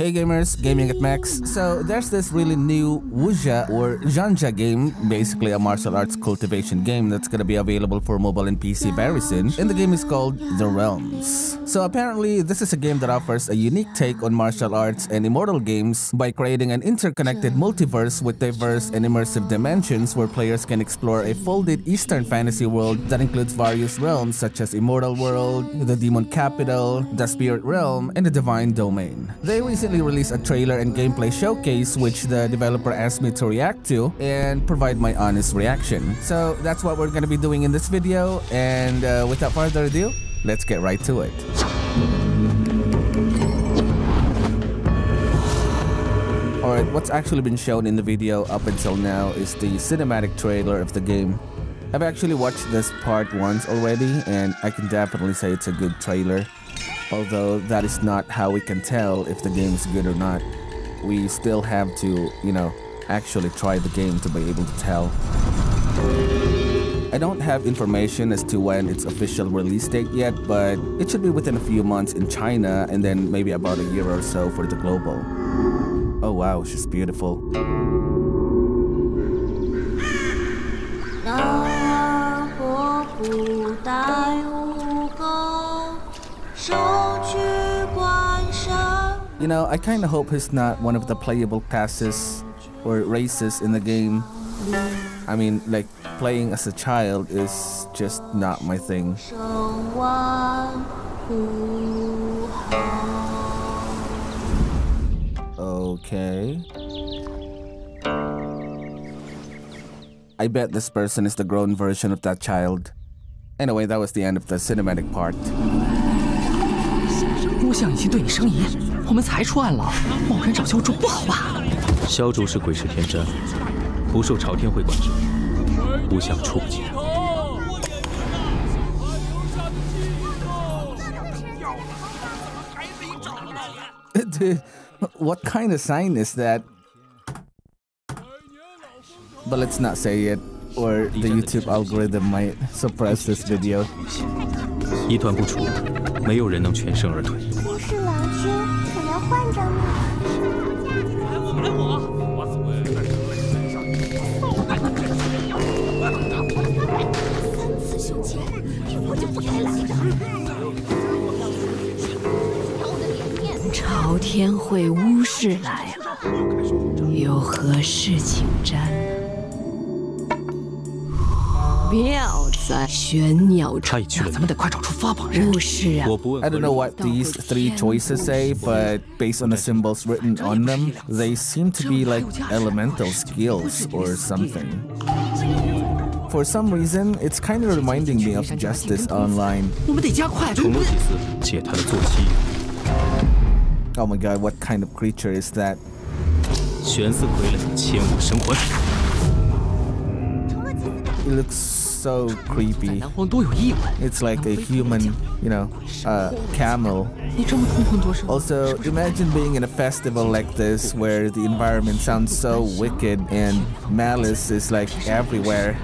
Hey gamers, GamingAtMax. So there's this really new Wuxia or Xianxia game, basically a martial arts cultivation game that's gonna be available for mobile and PC very soon, and the game is called The Realms. So apparently this is a game that offers a unique take on martial arts and immortal games by creating an interconnected multiverse with diverse and immersive dimensions where players can explore a folded Eastern fantasy world that includes various realms such as Immortal World, the Demon Capital, the Spirit Realm, and the Divine Domain. They recently released a trailer and gameplay showcase which the developer asked me to react to and provide my honest reaction. So that's what we're going to be doing in this video, and without further ado, let's get right to it. Alright, what's actually been shown in the video up until now is the cinematic trailer of the game. I've actually watched this part once already, and I can definitely say it's a good trailer. Although that is not how we can tell if the game is good or not. We still have to, you know, actually try the game to be able to tell. I don't have information as to when its official release date yet, but it should be within a few months in China and then maybe about a year or so for the global. Oh wow, she's beautiful. You know, I kinda hope he's not one of the playable classes or races in the game. I mean, like, playing as a child is just not my thing. Okay. I bet this person is the grown version of that child. Anyway, that was the end of the cinematic part. Dude, what kind of sign is that? But let's not say it, or the YouTube algorithm might suppress this video. I don't know what these three choices say, but based on the symbols written on them, they seem to be like elemental skills or something. For some reason, it's kind of reminding me of Justice Online. Oh my god, what kind of creature is that? It looks so creepy. It's like a human, you know, camel. Also, imagine being in a festival like this where the environment sounds so wicked and malice is like everywhere.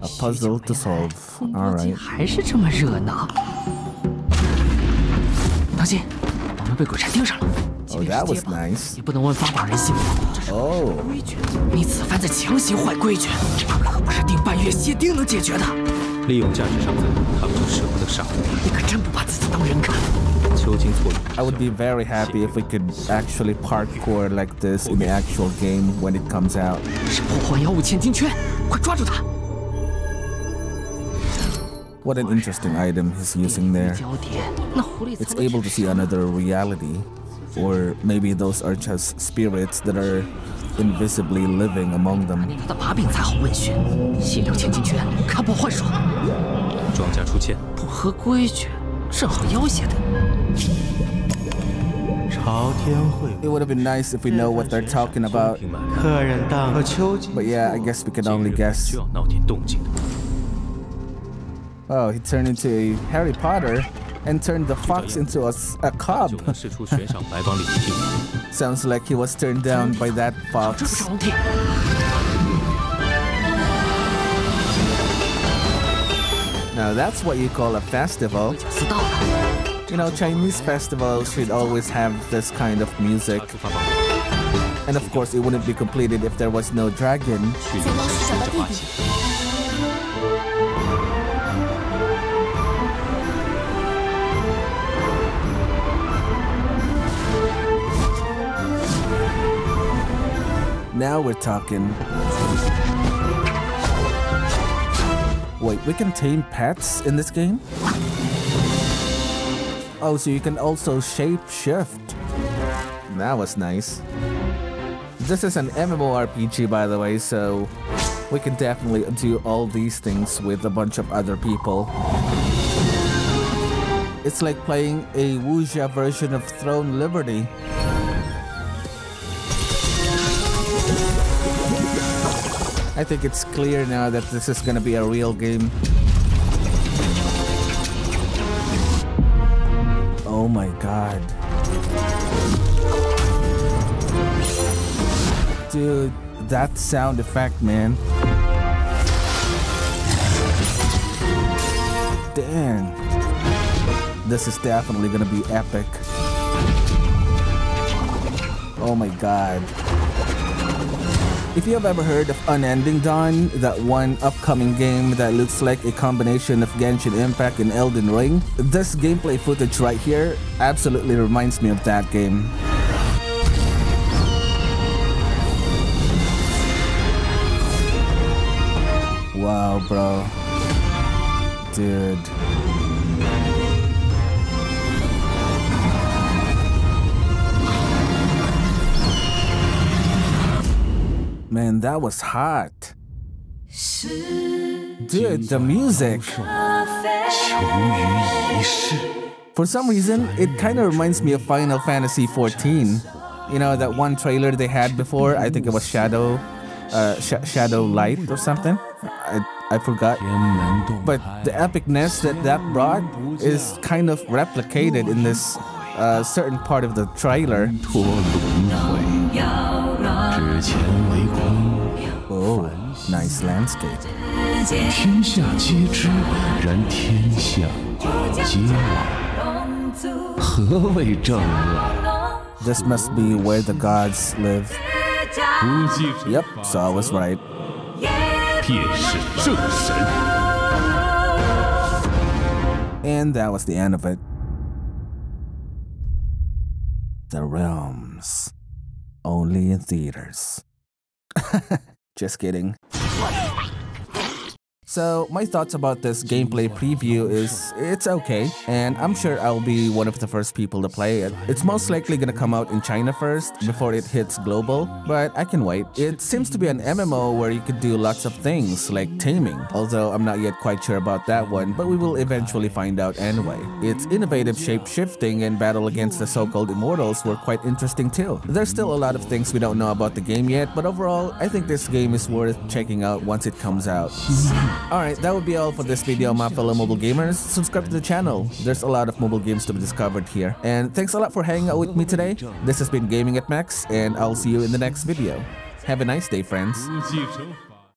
A puzzle to solve. Alright. Oh, that was nice. Oh. I would be very happy if we could actually parkour like this in the actual game when it comes out. What an interesting item he's using there. It's able to see another reality. Or maybe those are just spirits that are invisibly living among them. It would have been nice if we know what they're talking about. But yeah, I guess we can only guess. Oh, he turned into a Harry Potter and turned the fox into a cub. Sounds like he was turned down by that fox. Now that's what you call a festival. You know, Chinese festivals should always have this kind of music. And of course, it wouldn't be completed if there was no dragon. Now we're talking. Wait, we can tame pets in this game? Oh, so you can also shape-shift. That was nice. This is an MMORPG, by the way, so we can definitely do all these things with a bunch of other people. It's like playing a Wuxia version of Throne Liberty. I think it's clear now that this is gonna be a real game. Oh my god. Dude, that sound effect, man. Damn. This is definitely gonna be epic. Oh my god. If you have ever heard of Unending Dawn, that one upcoming game that looks like a combination of Genshin Impact and Elden Ring, this gameplay footage right here absolutely reminds me of that game. Wow, bro. Dude. Man, that was hot. Dude, the music. For some reason, it kind of reminds me of Final Fantasy XIV. You know, that one trailer they had before, I think it was Shadow Light or something. I forgot. But the epicness that brought is kind of replicated in this certain part of the trailer. Oh, nice landscape. This must be where the gods live. Yep, so I was right. And that was the end of it. The Realms. Only in theaters. Just kidding. So, my thoughts about this gameplay preview is, it's okay, and I'm sure I'll be one of the first people to play it. It's most likely gonna come out in China first, before it hits global, but I can wait. It seems to be an MMO where you could do lots of things, like taming, although I'm not yet quite sure about that one, but we will eventually find out anyway. Its innovative shape-shifting and battle against the so-called immortals were quite interesting too. There's still a lot of things we don't know about the game yet, but overall, I think this game is worth checking out once it comes out. Alright, that would be all for this video, my fellow mobile gamers. Subscribe to the channel. There's a lot of mobile games to be discovered here. And thanks a lot for hanging out with me today. This has been GamingAtMax, and I'll see you in the next video. Have a nice day, friends.